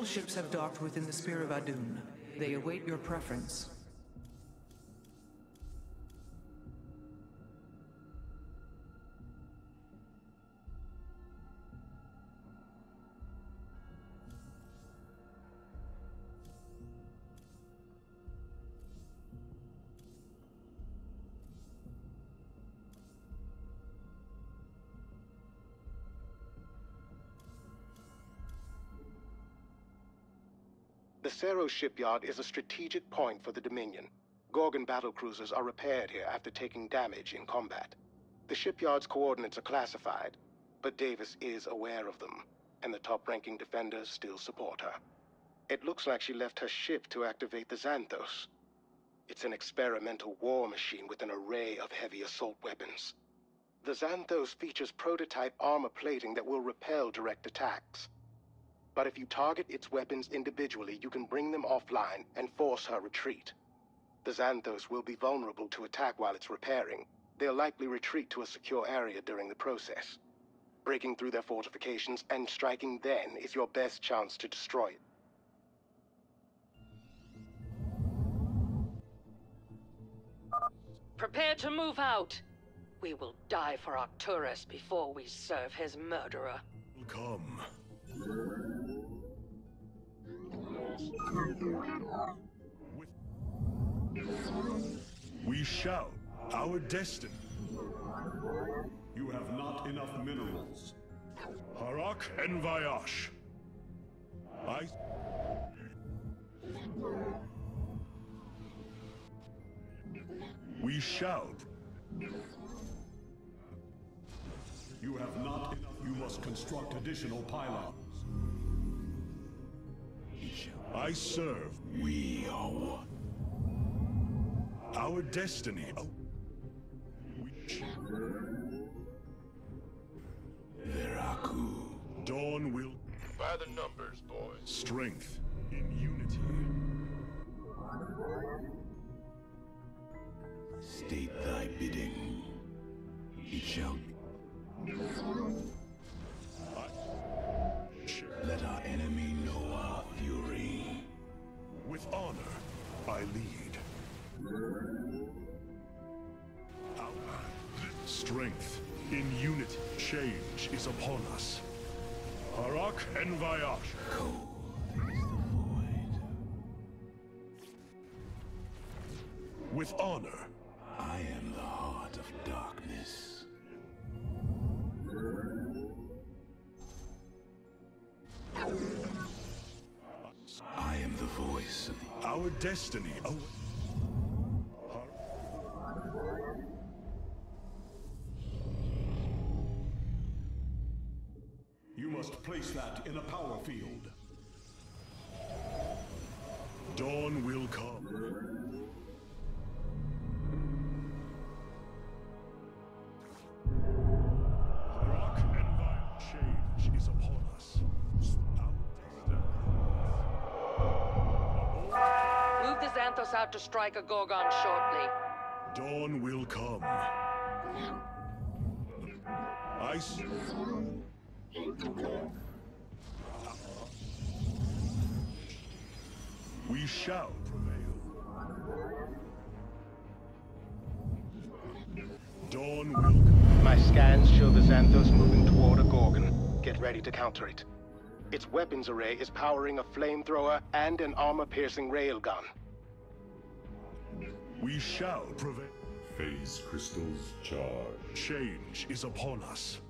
Patrol ships have docked within the Spear of Adun. They await your preference. The Cerro shipyard is a strategic point for the Dominion. Gorgon battlecruisers are repaired here after taking damage in combat. The shipyard's coordinates are classified, but Davis is aware of them, and the top-ranking defenders still support her. It looks like she left her ship to activate the Xanthos. It's an experimental war machine with an array of heavy assault weapons. The Xanthos features prototype armor plating that will repel direct attacks. But if you target its weapons individually, you can bring them offline and force her retreat. The Xanthos will be vulnerable to attack while it's repairing. They'll likely retreat to a secure area during the process. Breaking through their fortifications and striking then is your best chance to destroy it. Prepare to move out. We will die for Arcturus before we serve his murderer. Come. We shall. Our destiny. You have not enough minerals. Harak and Vyash. I... We shall. You have not enough. You must construct additional pylons. I serve. We are one. Our destiny. Veraku. Dawn will. By the numbers, boys. Strength in unity. State thy bidding. He shall be. Let our enemy know our fury. With honor, I lead. Our strength in unity. Change is upon us. Arak and Vyash. Cold is the void. With honor, I am the heart of darkness. I am the voice of the... Our destiny. Oh. You must place that in a power field. Dawn will come. Xanthos out to strike a Gorgon shortly. Dawn will come. I see. We shall prevail. Dawn will come. My scans show the Xanthos moving toward a Gorgon. Get ready to counter it. Its weapons array is powering a flamethrower and an armor-piercing railgun. We shall prevail. Phase crystals charge. Change is upon us.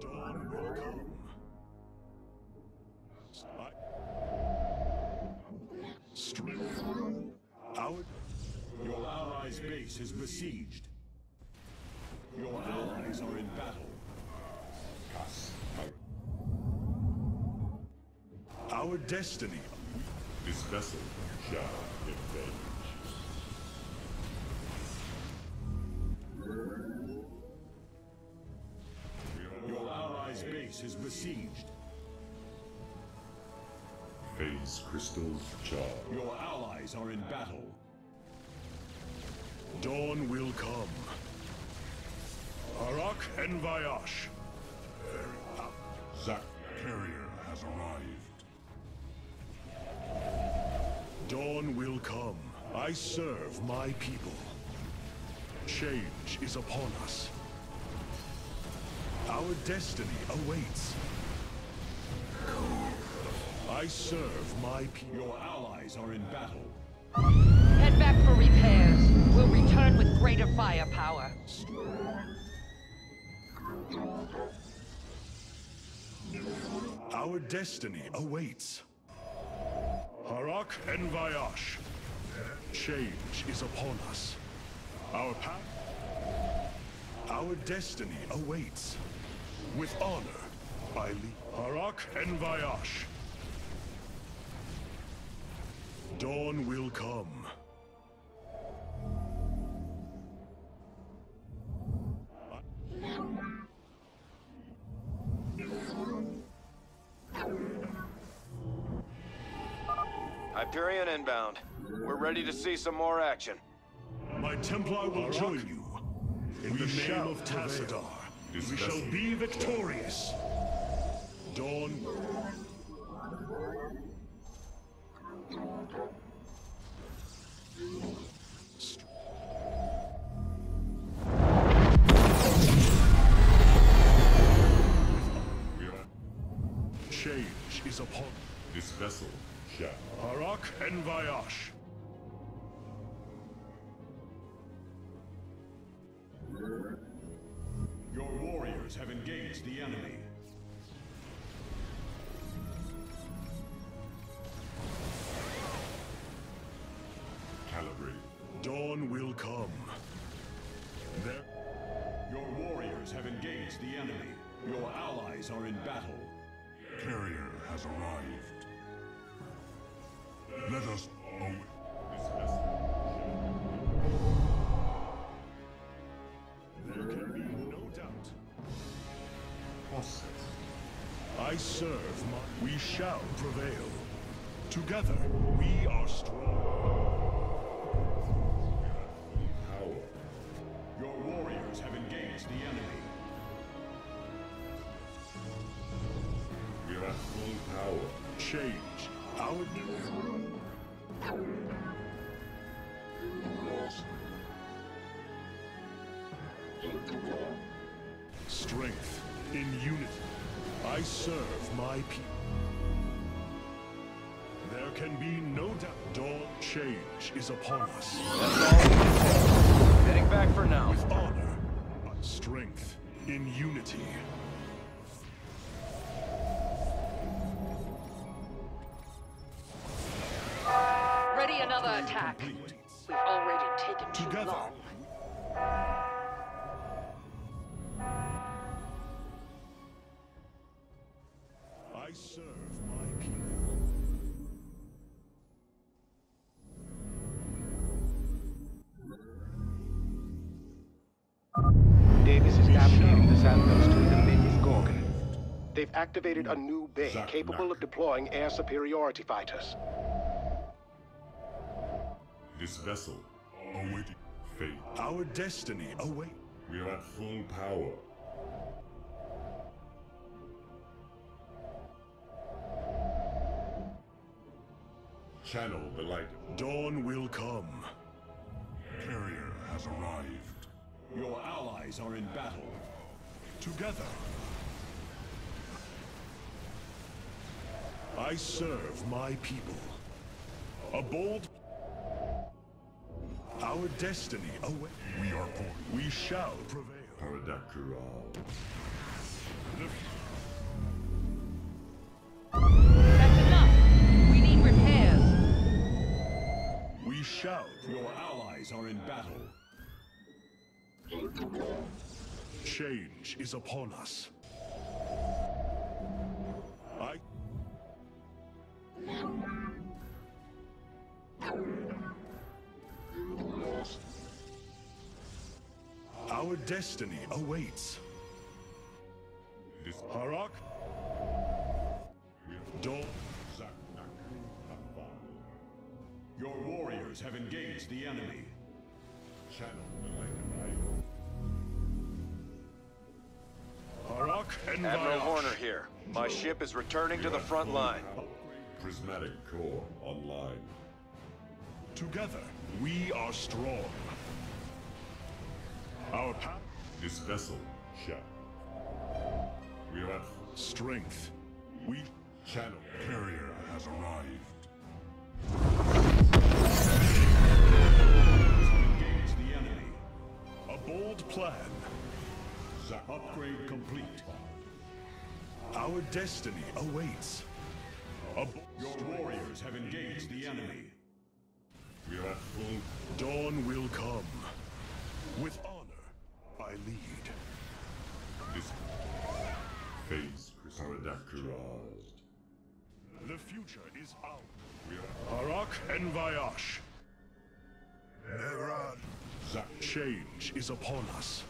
Dawn will come. Strength. Our... Your allies' base is besieged. Your allies are in battle. Us. Our destiny. This vessel shall avenge. Your allies' base is besieged. Phase crystals charge. Your allies are in battle. Dawn will come. Harak and Vayash. Zachariah. has arrived. Dawn will come. I serve my people. Change is upon us. Our destiny awaits. I serve my people. Your allies are in battle. Head back for repairs. We'll return with greater firepower. Our destiny awaits. Harak and Vyash. Change is upon us. Our path. Our destiny awaits. With honor, I lead. Harak and Vyash. Dawn will come. Hyperion inbound. We're ready to see some more action. My Templar will join you. In the name of Tassadar, we shall be victorious. Dawn will come. Change is upon this vessel. Arak and Vyash. Your warriors have engaged the enemy. Dawn will come. There. Your warriors have engaged the enemy. Your allies are in battle. Carrier has arrived. Let us await this message. There can be no doubt. Process. I serve my... We shall prevail. Together, we are strong. Have engaged the enemy. We are at full power. Change our new strength in unity. I serve my people. There can be no doubt. Dawn change is upon us. Heading back for now. With honor. Strength in unity. Ready another attack. Complete. We've already taken too together. Long. I serve my people. Davis is navigating the Santos to invade Gorgon. They've activated a new bay capable of deploying air superiority fighters. This vessel awaiting fate. Our destiny awaits. We are at full power. Channel the light. Dawn will come. Carrier has arrived. Your allies are in battle. Together. I serve my people. A bold... Our destiny awaits. We are born. We shall prevail. Paradakural. That's enough. We need repairs. We shall. Your allies are in battle. Change is upon us. I... Our destiny awaits. This Harak. Zach'nakul Afal. Your warriors have engaged the enemy. Channel the light. Harak and Vyash. Admiral Horner here. My ship is returning to the front line. Prismatic core online. Together, we are strong. Our path. This vessel, Chak. We have strength. We channel carrier has arrived. Engage the enemy. A bold plan. Upgrade complete. Our destiny awaits. Your warriors have engaged the enemy. We are at full. Dawn will come. With honor, I lead. This phase is Paradakural. The future is out. We are Arak and Vyash. Neran. That change is upon us.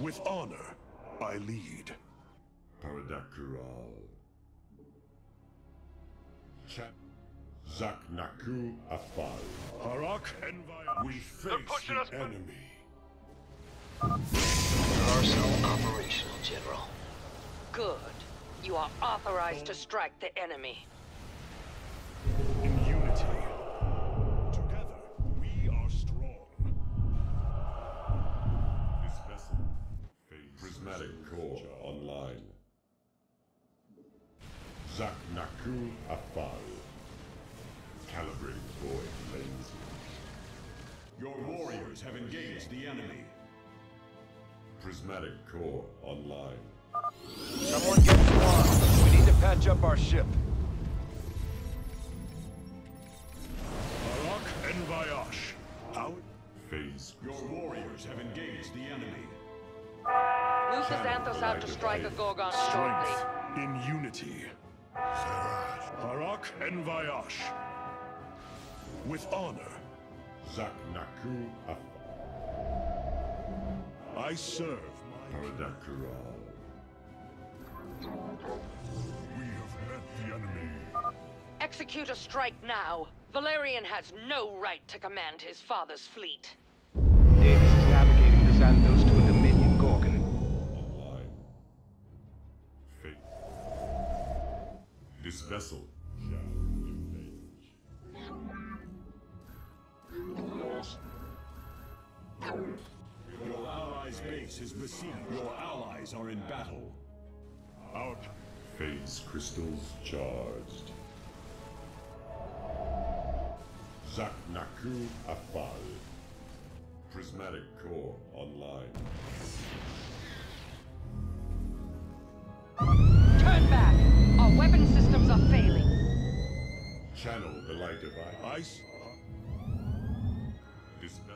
With honor, I lead. Paradakural. Chak Zakh'nakul Afal. Harak and Vyash. We face the enemy. Your arsenal operational, General. Good. You are authorized to strike the enemy. In unity. Together, we are strong. This vessel. Prismatic core online. Zakh'nakul Afal. Calibrating void lanes. Your warriors have engaged the enemy. Prismatic core online. Someone get lost. We need to patch up our ship. Harak and Vyash. Out. Phase. Your warriors have engaged the enemy. Move the Xanthos out to strike a Gorgon shortly. Strength in unity. Harak and Vyash. With honor. Zakh'nakul Afal. I serve my Paradakural. We have met the enemy. Execute a strike now. Valerian has no right to command his father's fleet. Davis is navigating the Santos to a Dominion Gorgon. Online. Fate. This vessel. Your allies' base is besieged. Your allies are in battle. Out. Phase crystals charged. Zakh'nakul Afal. Prismatic core online. Turn back! Our weapon systems are failing. Channel the light device. Ice.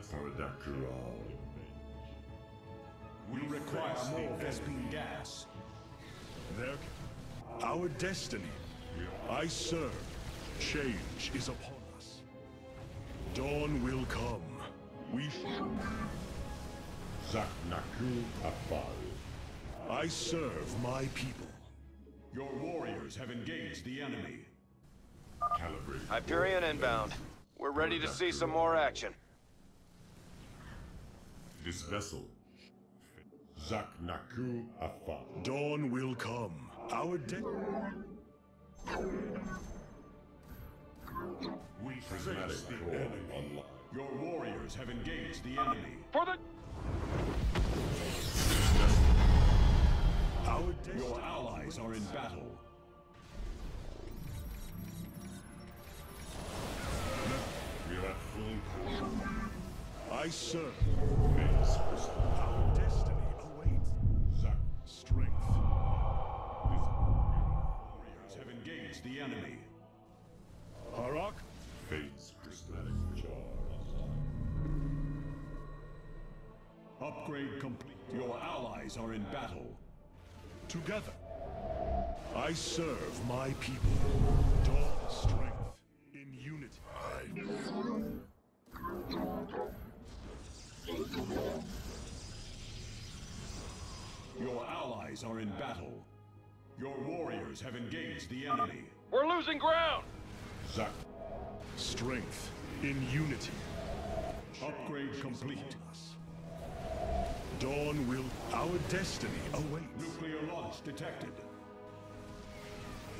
Paradakural. We require more Vespene gas. Our destiny. I serve. Change is upon us. Dawn will come. We shall. Zakh'nakul Afal. I serve my people. Your warriors have engaged the enemy. Calibrate. Hyperion inbound. We're ready to see some more action. This vessel. Zakh'nakul Afal. Dawn will come. Our death. We face the enemy. Online. Your warriors have engaged the enemy. For the. Our death. Your allies are in battle. We are at full power. I serve. Our destiny awaits. Zach. Strength. Warriors have engaged the enemy. Harak. Fates. Prismatic charge. Upgrade complete. Your allies are in battle. Together. I serve my people. Dawn. Strength. In unity. Your allies are in battle. Your warriors have engaged the enemy. We're losing ground! Zach. Strength in unity. Upgrade complete. Dawn will... Our destiny awaits. Nuclear launch detected.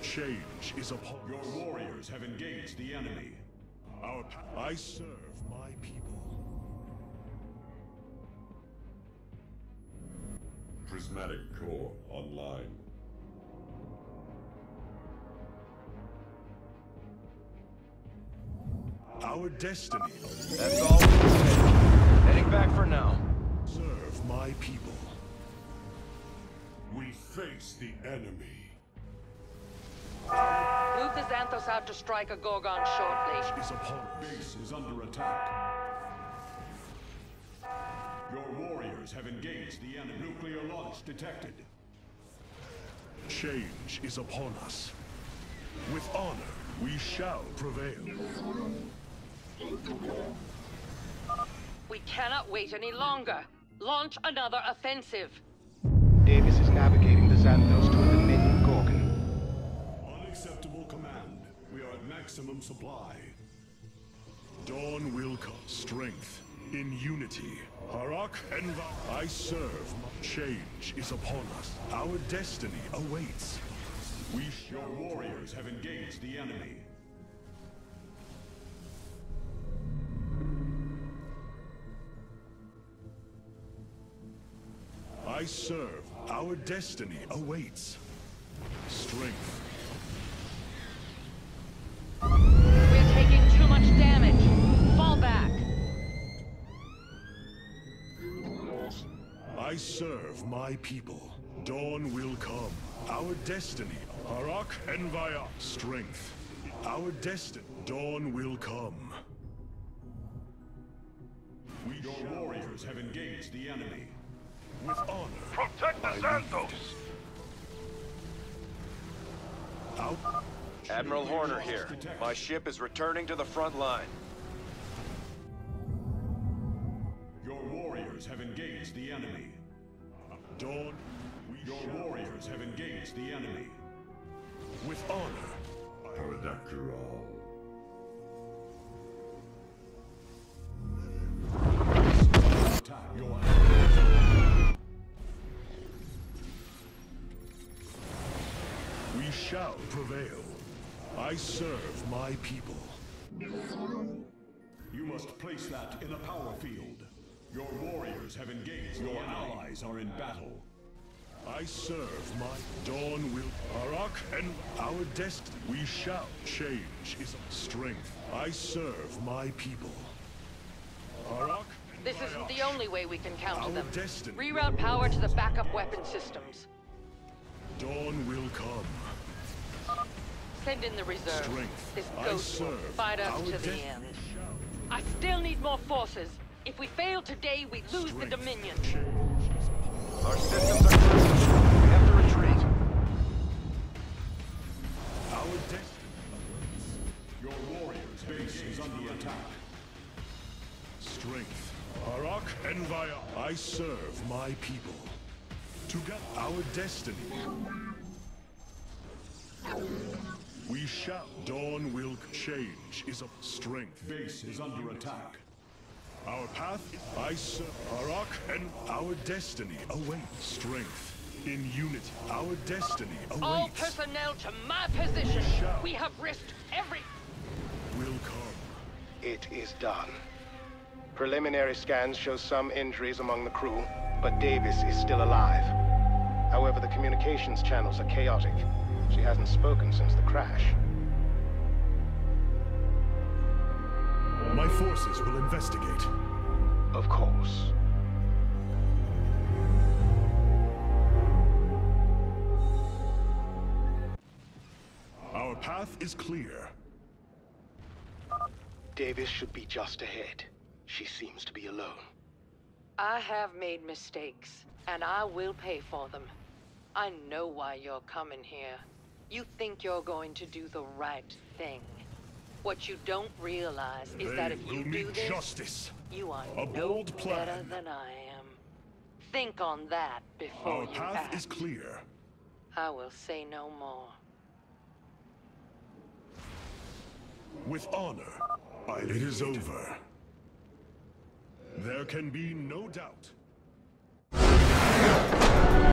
Change is upon us. Your warriors have engaged the enemy. I serve my people. Prismatic core online. Our destiny. That's all. Heading back for now. Serve my people. We face the enemy. Move the Xanthos out to strike a Gorgon shortly. His base is under attack. Your warriors have engaged the enemy. Nuclear launch detected. Change is upon us. With honor, we shall prevail. We cannot wait any longer. Launch another offensive. Davis is navigating the Xanthos to a dominion Gorgon. Unacceptable command. We are at maximum supply. Dawn will come. Strength in unity. Harak and I serve. Change is upon us. Our destiny awaits. Your warriors have engaged the enemy. I serve. Our destiny awaits. Strength. We're taking too much damage. Fall back. I serve my people. Dawn will come. Our destiny. Arak and Vyash. Strength. Our destiny. Dawn will come. Your warriors have engaged the enemy. With honor. Protect the Santos! Admiral Horner here. Detected. My ship is returning to the front line. Your warriors have engaged the enemy. Dawn. Your warriors have engaged the enemy. With honor. Paradakural. We shall prevail. I serve my people. You must place that in a power field. Your warriors have engaged. Your allies are in battle. I serve my dawn will Arak and our destiny. We shall change is strength. I serve my people. Arak. This isn't the only way we can counter them. Destiny. Reroute power to the backup weapon systems. Dawn will come. Send in the reserve. Strength. This ghost will fight us to the end. I still need more forces. If we fail today, we lose the Dominion. Our systems are closed. We have to retreat. Our destiny. Your warriors' base is under attack. Strength. Arak and Vyash. I serve my people. Together, our destiny. We shall. Dawn will change. Is a strength. Base is under attack. Our path, I serve Harak, and our destiny awaits. Strength in unity. Our destiny awaits. All personnel to my position. We have risked every. Will come. It is done. Preliminary scans show some injuries among the crew, but Davis is still alive. However, the communications channels are chaotic. She hasn't spoken since the crash. My forces will investigate. Of course. Our path is clear. Davis should be just ahead. She seems to be alone. I have made mistakes, and I will pay for them. I know why you're coming here. You think you're going to do the right thing. What you don't realize is that if you do this, justice. You are a bold plan. Better than I am. Think on that before you act. Our path is clear. I will say no more. With honor, it is over. There can be no doubt.